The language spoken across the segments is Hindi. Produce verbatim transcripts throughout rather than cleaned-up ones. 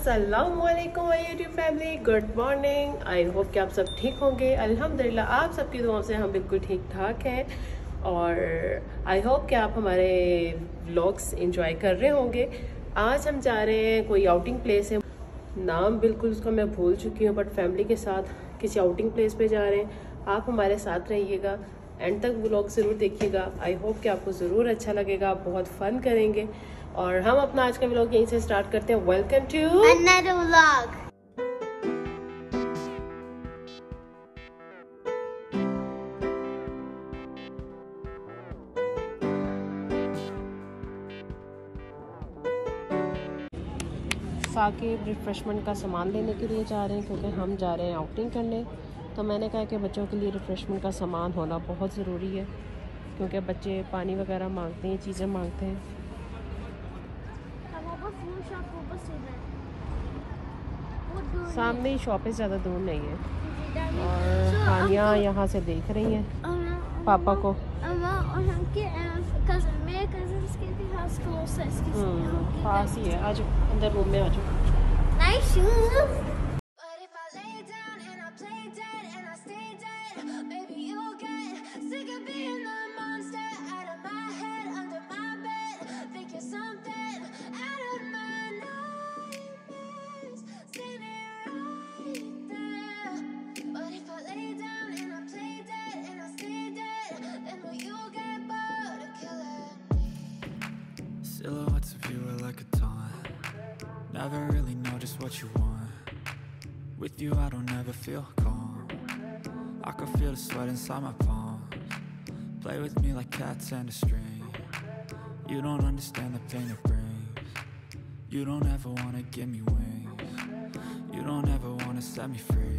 Assalamualaikum my YouTube family, good morning. I hope कि आप सब ठीक होंगे। अल्हम्दुलिल्लाह आप सबकी दुआओं से हम बिल्कुल ठीक ठाक हैं और आई होप कि आप हमारे व्लॉग्स इंजॉय कर रहे होंगे। आज हम जा रहे हैं, कोई आउटिंग प्लेस है, नाम बिल्कुल उसका मैं भूल चुकी हूँ, बट फैमिली के साथ किसी आउटिंग प्लेस पे जा रहे हैं। आप हमारे साथ रहिएगा, एंड तक व्लॉग ज़रूर देखिएगा। आई होप कि आपको ज़रूर अच्छा लगेगा, आप बहुत फन करेंगे। और हम अपना आज का व्लॉग यहीं से स्टार्ट करते हैं। Welcome to another vlog. Saqib refreshment का सामान लेने के लिए जा रहे हैं क्योंकि हम जा रहे हैं आउटिंग करने। तो मैंने कहा कि बच्चों के लिए रिफ्रेशमेंट का सामान होना बहुत ज़रूरी है क्योंकि बच्चे पानी वगैरह मांगते हैं, चीज़ें मांगते हैं। सामने ही शॉप है, ज़्यादा दूर नहीं है। और हानिया यहाँ से देख रही है पापा को। पास ही है, आज अंदर रूम में आ जाओ। Silhouettes of you are like a taunt. Never really know just what you want. With you I don't ever feel calm. I can feel the sweat inside my palms. Play with me like cats and a string. You don't understand the pain it brings. You don't ever wanna give me wings. You don't ever wanna set me free.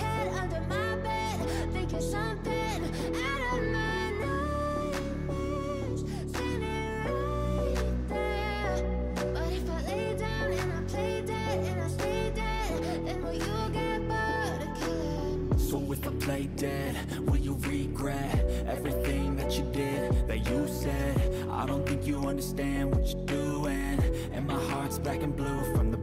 head. Something out of my nightmares, standing right there. But if I lay down and I play dead and I stay dead, then will you get bored of killing? So if I play dead, will you regret everything that you did, that you said? I don't think you understand what you're doing, and my heart's black and blue from the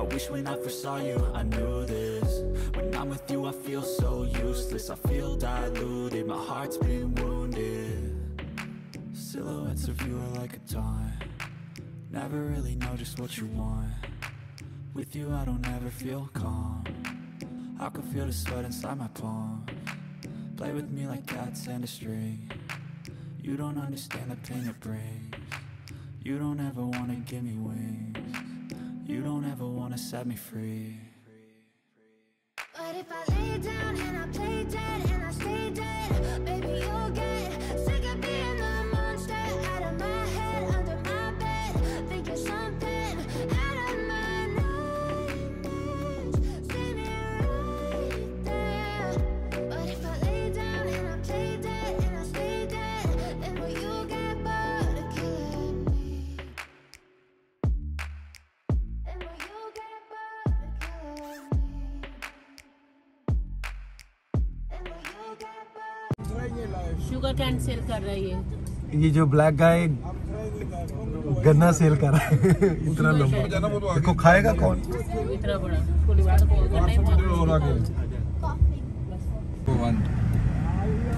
I wish when I first saw you I knew this. When I'm with you I feel so useless. I feel diluted, my heart's been wounded. Silhouettes of you are like a taunt. Never really know just what you want. With you I don't ever feel calm. I can feel the sweat inside my palm. Play with me like cats and a string. You don't understand the pain it brings. You don't ever wanna give me wings. You don't ever wanna set me free. But if I lay down and I play dead and I stay dead, baby you'll get sick of being the monster out of my head, under my bed. Think you're something out of my nightmares, standing right there. But if I lay down and I play dead and I stay dead, then will you get bored of killing me? Then will you get bored of killing me? Sugar cane cell कर रही है। ये जो ब्लैक गाय गन्ना सेल कर रहा है। इतना लंबा देखो, खाएगा कौन? इतना बड़ा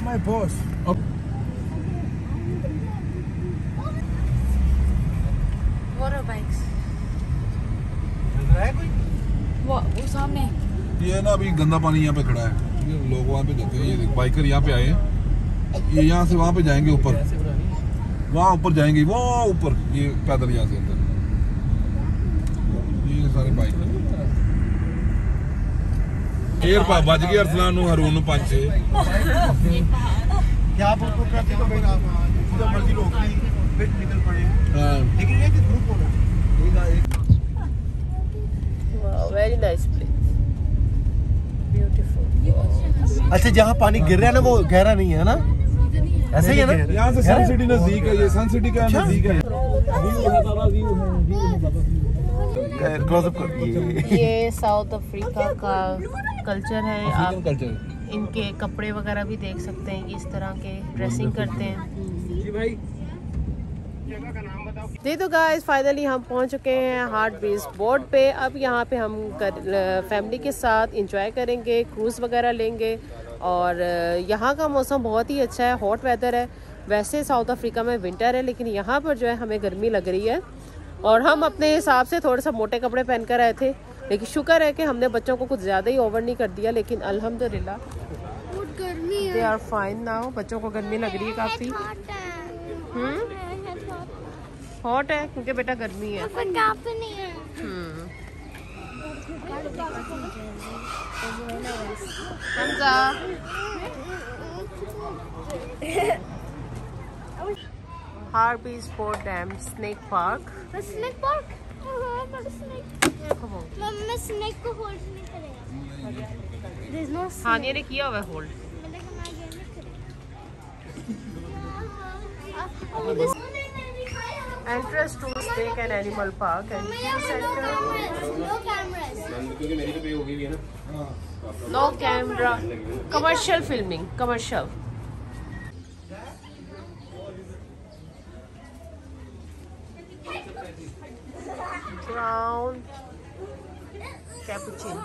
माय बॉस। वाटर बाइक्स वो सामने। ये ना अभी गंदा पानी यहाँ पे खड़ा है। लोग वहाँ पे जाते हैं। ये बाइकर यहाँ पे आए हैं, ये यहाँ से वहाँ पे जाएंगे ऊपर, वहाँ ऊपर जाएंगे, वो ऊपर ये पैदल यहाँ से अंदर। ये सारे बाइकर बज गए अरसलान हरून पांच छे निकल पड़े। अच्छा जहाँ पानी गिर रहा है ना वो गहरा नहीं है ना, ऐसे ही है ना। यहाँ से सन सिटी नजदीक है, ये सन सिटी का नजदीक है। ये साउथ अफ्रीका का कल्चर है, आप इनके कपड़े वगैरह भी देख सकते हैं, इस तरह के ड्रेसिंग करते हैं। जी तो गाइस फाइनली हम पहुंच चुके हैं हार्टबीसपोर्ट पे। अब यहाँ पे हम कर, फैमिली के साथ इंजॉय करेंगे, क्रूज़ वगैरह लेंगे। और यहाँ का मौसम बहुत ही अच्छा है, हॉट वेदर है। वैसे साउथ अफ्रीका में विंटर है, लेकिन यहाँ पर जो है हमें गर्मी लग रही है। और हम अपने हिसाब से थोड़ा सा मोटे कपड़े पहन कर आए थे, लेकिन शुक्र है कि हमने बच्चों को कुछ ज़्यादा ही ओवर नहीं कर दिया। लेकिन अल्हम्दुलिल्लाह दे आर फाइन नाउ। बच्चों को गर्मी लग रही है काफ़ी, हॉट है क्योंकि बेटा गर्मी है। Hartbeespoort dam snake park, snake park mummy snake को होल्ड नहीं करेगा। हानिया ने किया हुआ hold. Entrance to Snake and Animal Park and Zoo Center. No cameras. क्योंकि मेरी तो पे होगी भी है ना। No camera. Commercial filming. Commercial. Brown cappuccino.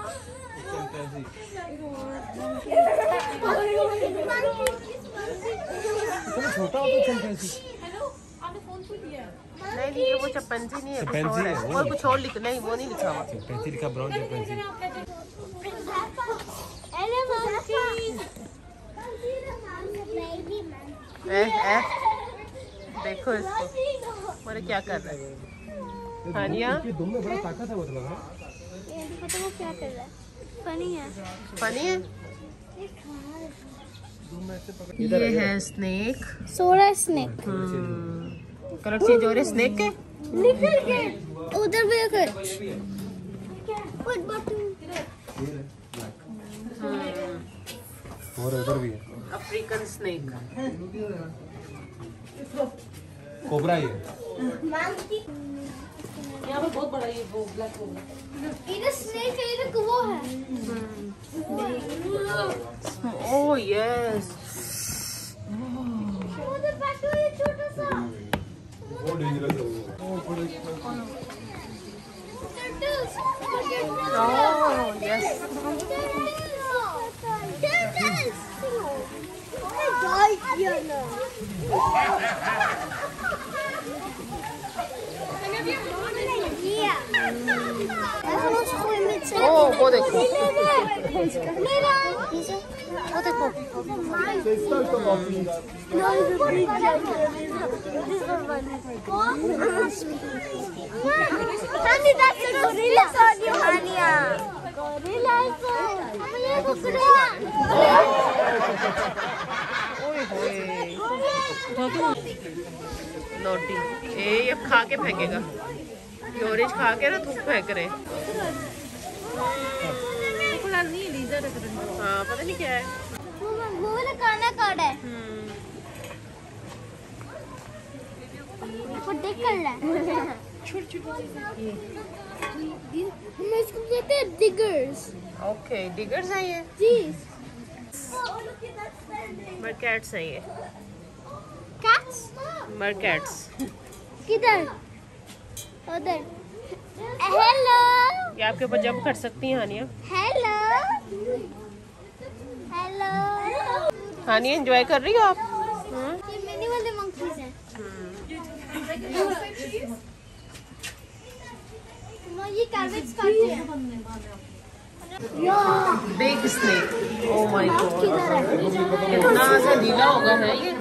छोटा नहीं नहीं, वो चपंजी नहीं है, कुछ और है। वो कुछ और लिखा नहीं, वो नहीं लिखा हुआ चपंजी लिखा, ब्राउन चपंजी। देखो इसको, मेरे क्या कर रहा है हानिया। तुम में बड़ा ताकत है, वो लग रहा है, पता है वो क्या कर रहा है। फनी है, फनी है। ये है स्नेक, सोरा स्नेक, कलर चेंज हो रहे स्नेक के। निकल के उधर भी कर, पुट बटन और उधर भी है अफ्रीकन स्नेक, कोबरा है। यहाँ पे बहुत बड़ा ये वो ब्लैक कोबरा, इधर स्नेक है, इधर वो है। ओह यस, उधर बैठो, ये छोटा सा नोटी। ये अब खा के फेंकेगा, ऑरेंज खा के ना थूक फेंक रहे। हाँ पता नहीं क्या है, वो वाला खाना कौन है। वो देख कर रहा है मैं इसको कहते हैं डिगर्स। ओके डिगर्स है ये जी, मरकैट्स है ये, कैट्स मरकैट्स। किधर उधर। हेलो, ये आपके ऊपर जंप कर सकती हैं हानिया। हेलो हेलो हानिया, एंजॉय कर रही हो आप। ये मिनी वाले मंकीज हैं। ये कैरेट्स काटते हैं। Big snake. Oh my god, कितना सा ढीला होगा है ये।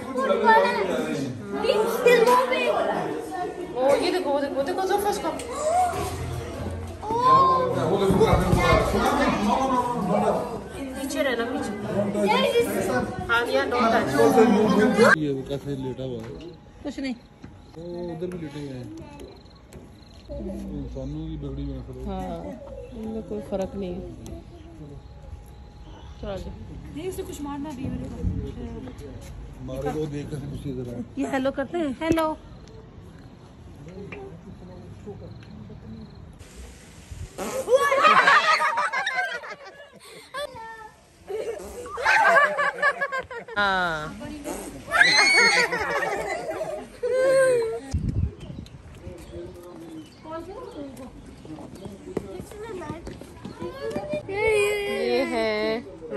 ओ ये देखो देखो देखो ज़ोफ़ा इसका। पीछे रहना पीछे। Haniya dot touch. ये वो कैसे लेटा हुआ है? कुछ नहीं। वो उधर भी लेटे हुए हैं। इंसानों की बिगड़ी हुई है। हाँ, इनमें कोई फर्क नहीं है। चलो नहीं उसे कुछ मारना भी मारे तो देख कर कुछ इधर है। ये हेलो करते हैं, हेलो। हाँ। ये है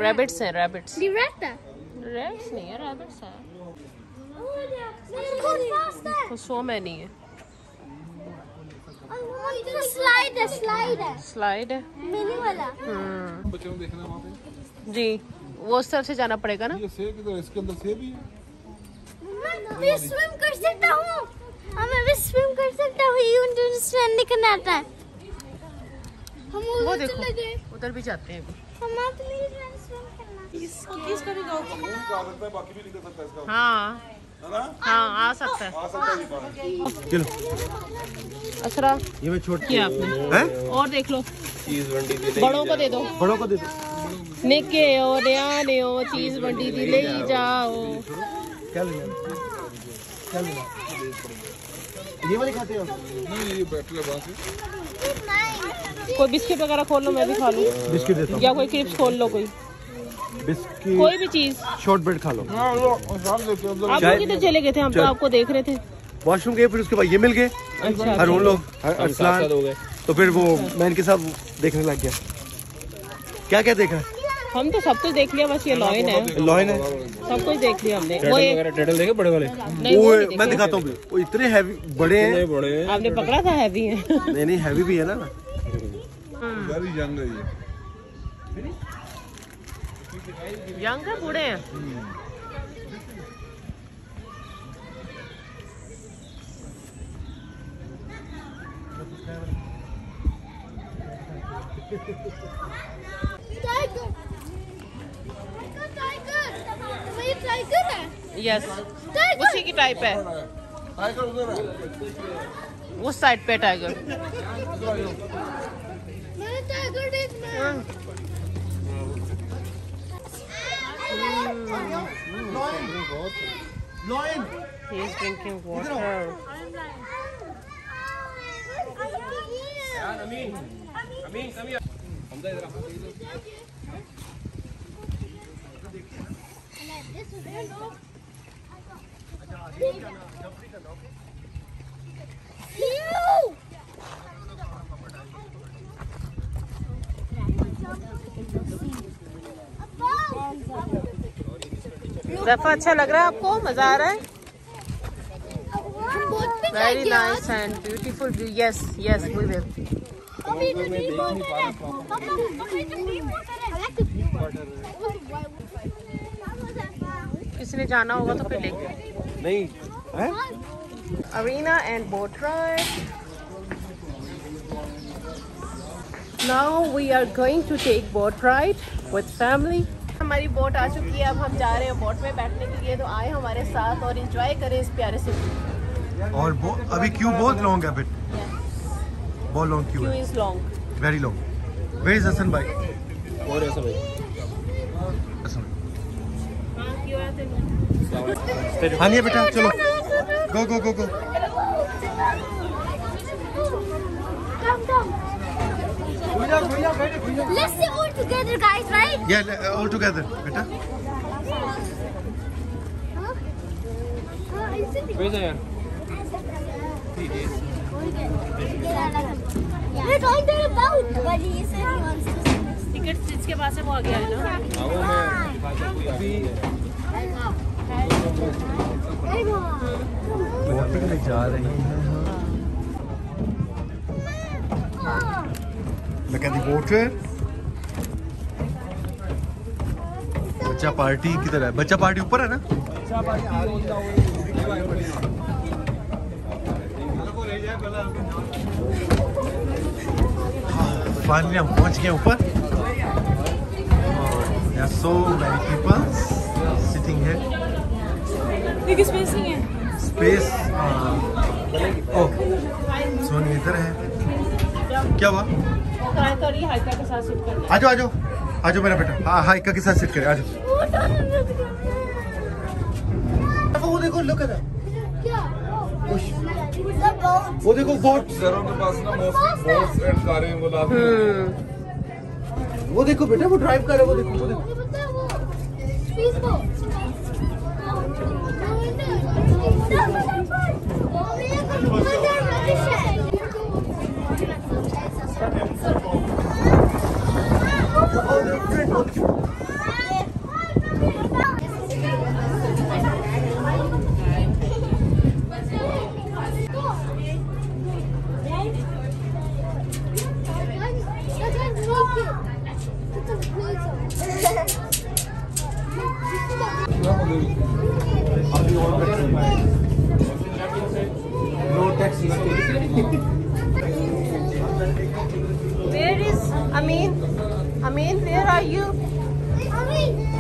रैबिट्स हैं, रैबिट्स रैबिट्स नहीं है, रैबिट्स है। सो मैनी है, स्लाइड है, स्लाइड है, स्लाइड है मिनी वाला। हम्म, बच्चों देखना वहाँ पे जी, वो उस तरफ से जाना पड़ेगा ना। ये सेब किधर है? इसके अंदर सेब भी है। मैं स्विम कर सकता हूँ, मैं भी स्विम कर सकता हूँ। यूं स्विम नहीं करना आता है। हम वो देखो उधर भी जाते हैं। हम आप नहीं स्विम करना, इसका भी गाओ का सकता है, बाकी भी निकल सकता है इसका। हां है ना, हां आ सकता है, आ सकता है। चलो असरा, ये मैं छोड़ दिया आपने हैं। और देख लो, चीज बंडी दे दे, बड़ों को दे दो, बड़ों को दे दो। निके ओ ध्यान ओ, चीज बंडी दी ले जाओ। क्या ले क्या ले ये वाली खाते हो? नहीं ये बैटरी बात है। कोई बिस्किट वगैरह खोल लो, मैं भी खा लूं। बिस्किट देता हूं, या कोई क्रिप्स खोल लो, कोई बिस्किट, कोई भी चीज। शॉर्ट ब्रेड खा लो। हां लो, साहब लेते हैं। आप लोग किधर चले गए थे? हम तो आपको देख रहे थे। वॉशरूम गए, फिर उसके बाद ये मिल गए। अच्छा, हर उन लोग असलान हो गए, तो फिर वो मैं इनके साथ देखने लग गया। क्या क्या देखा? हम तो सब कुछ देख लिया, बस ये लॉइन है, लॉइन है, सब कुछ देख लिया हमने। वो टर्टल देखे बड़े वाले? वो मैं दिखाता हूँ, वो इतने हैवी बड़े हैं। आपने पकड़ा था? हैवी है। नहीं नहीं हैवी भी है ना। यंग है, बूढ़े हैं। यस, उसी की टाइप है। टाइगर उधर है, उस साइड पे टाइगर। मैंने टाइगर देख लिया। Lion he is drinking water. यार अमीन, अमीन कम यार, हमदा इधर आ। ज़फ़ा अच्छा लग रहा है आपको? मजा आ रहा है? Very nice and beautiful. Yes yes we will. किसने जाना होगा तो फिर लेके नहीं है? Arena and boat ride. Now we are going to take boat ride with family. हमारी बोट आ चुकी है, अब हम जा रहे हैं बोट में बैठने के लिए। तो आए हमारे साथ और एंजॉय करें इस प्यारे से। और बो, अभी क्यू बहुत लॉन्ग है, बिट बहुत लॉन्ग क्यू है, very long. Where is Hasan भाई? और हसन भाई, हसन हां क्यू आते हैं। हानिया बेटा चलो, go go go go. Let's see all together, guys, right? Yeah, all together, बेटा। We're going to the boat, but he said he wants to see us. Tickets जिसके पास है वो आ गया है ना? बोटिंग जा रही है। Look at the water. बच्चा पार्टी किधर है? बच्चा पार्टी ऊपर है ना? बच्चा पार्टी फाइनली हम पहुंच गए ऊपर। There are so many people sitting here. Big space नहीं है? Space ओ सोनी इधर है। क्या हुआ? थोड़ी हाइका के साथ सिट कर। आजो आजो आजो मेरा बेटा। हाँ हाइका के साथ सिट कर आजो। वो देखो look at that. क्या? वो देखो boat. शहरों के पास ना boats and कारें बुलाते। वो देखो बेटा वो ड्राइव कर रहा है। वो देखो वो देखो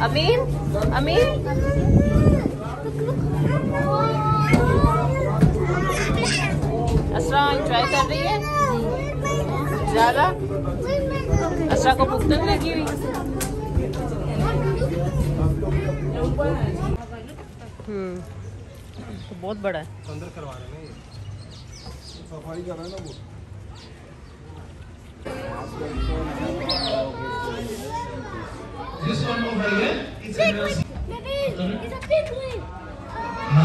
Amin, Amin. Asra enjoy कर रही है ज़्यादा। असरा को भूख नहीं लगी हुई। हम्म, तो बहुत बड़ा है। अंदर करवा रहे हैं ये। सफारी कर रहे हैं ना वो। This one over here, it's a pig. It's a pig wig.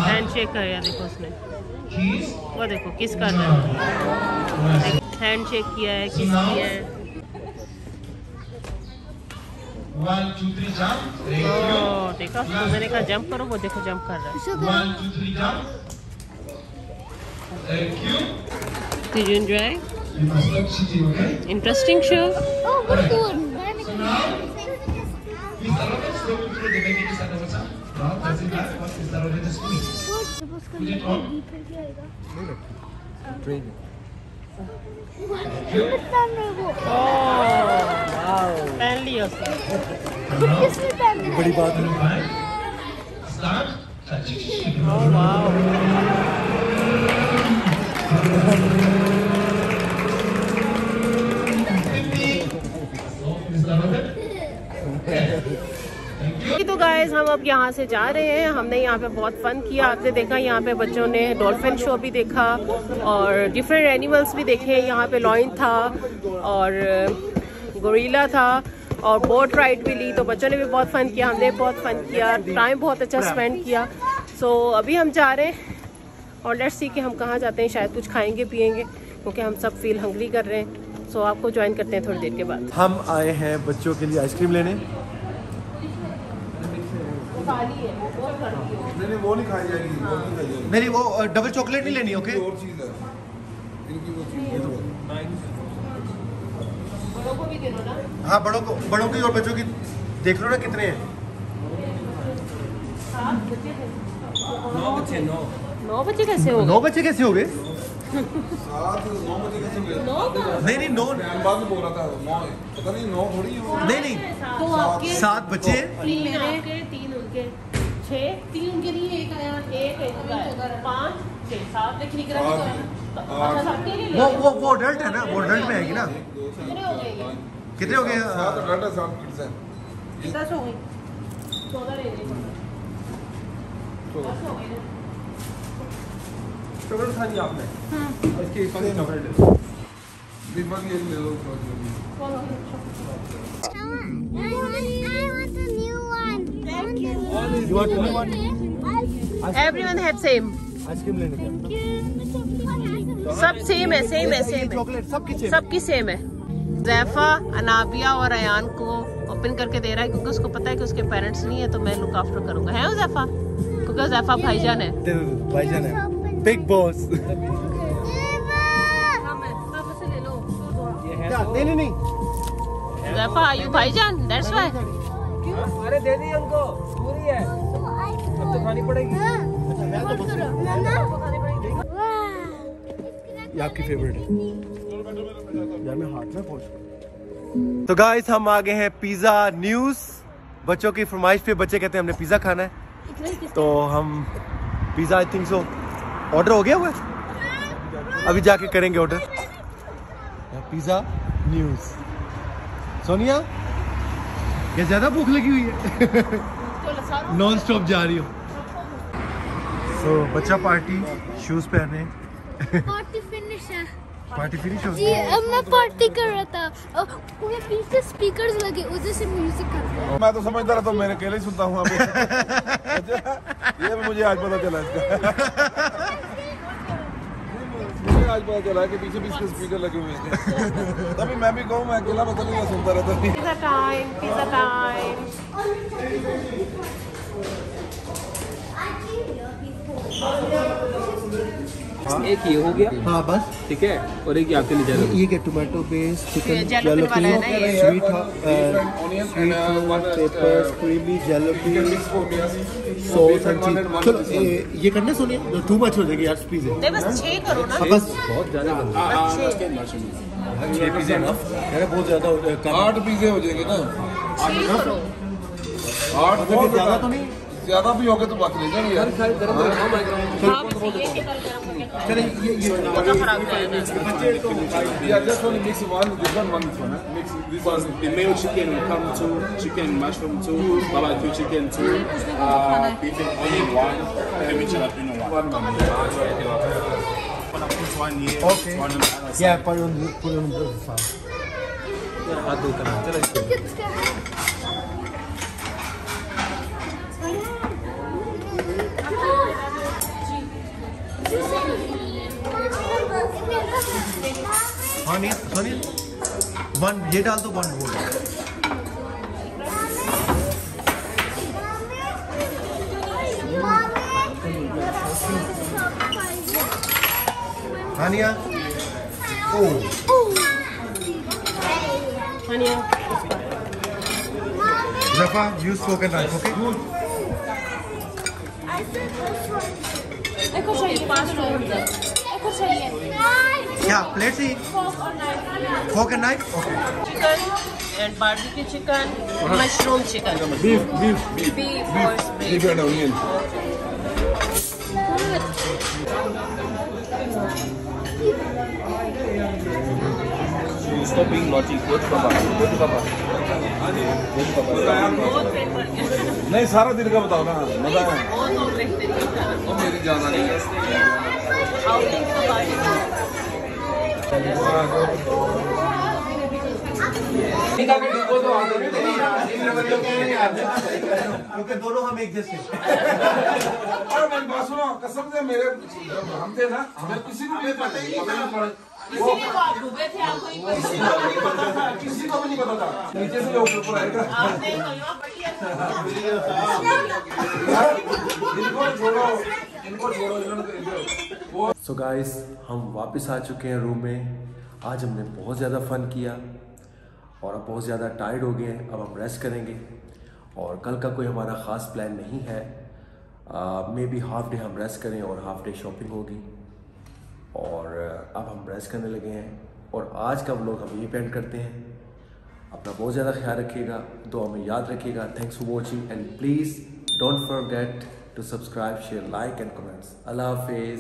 Hand shake कर रहा है देखो उसने। वो देखो किस कर रहा है? Hand shake किया है किस किया है? One two three jump. ओ देखो उसने देखा jump करो वो देखो jump कर रहा है। One two three jump. Thank you. Did you enjoy? Interesting show. Oh, good one. So now, we started slowly through the beginning of the summer. Now, as in last month, we started the spring. Put it on. Train. Oh, wow. Finally, yes. Big deal. Start. Oh, wow. तो गाइस हम अब यहाँ से जा रहे हैं। हमने यहाँ पे बहुत फन किया। आपने देखा यहाँ पे बच्चों ने डॉल्फिन शो भी देखा और डिफरेंट एनिमल्स भी देखे। यहाँ पे लॉयन था और गोरिल्ला था और बोट राइड भी ली। तो बच्चों ने भी बहुत फन किया, हमने बहुत फन किया, टाइम बहुत अच्छा स्पेंड किया। सो अभी हम जा रहे हैं और लेट्स सी कि हम कहाँ जाते हैं। शायद कुछ खाएँगे पियेंगे क्योंकि हम सब फील हंग्री कर रहे हैं। तो आपको ज्वाइन करते हैं थोड़ी देर के बाद। हम आए हैं बच्चों के लिए आइसक्रीम लेने। नहीं वो नहीं खाई जाएगी। नहीं वो डबल चॉकलेट नहीं लेनी। ओके और चीज है इनकी वो चीज। बड़ों को भी देना ना। हाँ बड़ों को, बड़ों की और बच्चों की देख लो ना कितने हैं। नौ बच्चे नौ नौ बच्चे कैसे हो नौ बच्चे कैसे हो गए? नहीं नहीं नौ बाद में बोल रहा था नौ पता नहीं नौ थोड़ी नहीं नहीं सात बच्चे तीन उनके तीन उनके छः तीन उनके नहीं एक आया एक पाँच छः सात लेकिन निकला वो वो वो अडल्ट है ना वो अडल्ट में आएगी ना। कितने हो गए? सात अडल्ट है सात किड्स हैं। दस हो गई चौदह रह गई। दस हो गई ना। चॉकलेट खानी आपने? हाँ। इसके इसके चॉकलेट ले लो। दीपक ये ले लो chocolate. I want, I want a new one. Thank you. You want a new one? Everyone had same. Ice cream लेने का। सब same है, same है, same है। चॉकलेट सब की same है। सब की same है। ज़ैफ़ा, अनाबिया और अयान को ओपन करके दे रहा है क्योंकि उसको पता है कि उसके पेरेंट्स नहीं है तो मैं लुक आफ्टर करूँगा। है वो ज़ैफ़ा? क्योंकि ज़ैफ़ा भाईजान है। भाईजान है। Big boss. ले लो। नहीं नहीं नहीं। ज़ैफ़ा, you भाईजान, that's why. अरे दे दी उनको। ये आपकी फेवरेट है। यार मैं हाथ में पहुंच। तो गाइस हम आ गए हैं पिज़्ज़ा न्यूज़। बच्चों की फरमाइश पे बच्चे कहते हैं हमने पिज़्ज़ा खाना है, तो हम pizza I think so order हो गया हुआ है, अभी जाके करेंगे ऑर्डर। Pizza news. सोनिया ये ज़्यादा भूख लगी हुई है, नॉन स्टॉप जा रही हो। तो बच्चा पार्टी शूज़ पहने। पार्टी फिनिश है। पार्टी फिनिश हो गई। अब मैं पार्टी कर रहा था, उसके पीछे स्पीकर्स लगे, उधर से म्यूजिक कर रहा था। मैं तो समझता रहा था, मैंने अकेले सुनता हूँ। ये मुझे आज पता चला इसका। मुझे आज पता चला कि पीछे पीछे स्पीकर लगे हुए थे। तभी मैं भी कहूँ मैं अकेला पता नहीं सुनता रहता। Pizza time, pizza time. एक ये हो गया, हाँ बस ठीक है। और एक ये आपके लिए जाना, ये क्या tomato based chicken jalapeno, sweet onion peppers, creamy jalapeno sauce and cheese. ये करना सोनिया, टू मच हो जाएगी यार। पिज़्ज़ा नहीं बस छह करो ना, बस बहुत ज्यादा छह पिज़्ज़े ना यार, बहुत ज्यादा हो जाएगा। आठ पिज़्ज़े हो जाएंगे ना, आठ से ज्यादा तो नहीं, ज्यादा भी होगा तो बात नहीं यार। चलो ये ये चिकन हनी हनी वन ये डाल दो, वन बोल हानिया। ओ हानिया जफा यूज करके ना, ओके। एक और चाहिए, पास्ता और एक और चाहिए। क्या प्लेट सी? फोक और knife. Fork and knife, okay. Chicken and barbecue chicken, mushroom chicken, beef beef beef beef and onion. Stop being naughty, go to papa, go to papa, go to papa. नहीं सारा दिन का बताओ ना, मजा है। वो मेरी जाना नहीं है। क्योंकि दोनों हम एक जैसे। और मैं बात सुनो, कसम से मेरे हम थे ना, हमें किसी को भी पता ही नहीं था। किसी को आप डूबे थे, आपको ही पता था, किसी को भी नहीं पता था। नीचे से लोग ऊपर आए थे। आपने कहा बढ़िया था। इनको छोड़ो, इनको छोड़ो, इनको। सो गाइस हम वापस आ चुके हैं रूम में। आज हमने बहुत ज़्यादा फन किया और अब बहुत ज़्यादा टायर्ड हो गए हैं। अब हम रेस्ट करेंगे और कल का कोई हमारा ख़ास प्लान नहीं है। मे बी हाफ डे हम रेस्ट करें और हाफ डे शॉपिंग होगी। और अब हम रेस्ट करने लगे हैं और आज का व्लॉग हम ये पेंड करते हैं। अपना बहुत ज़्यादा ख्याल रखिएगा, दुआ में याद रखिएगा। Thanks for watching and please don't forget to subscribe, share, like and comments. अल्लाह हाफिज़।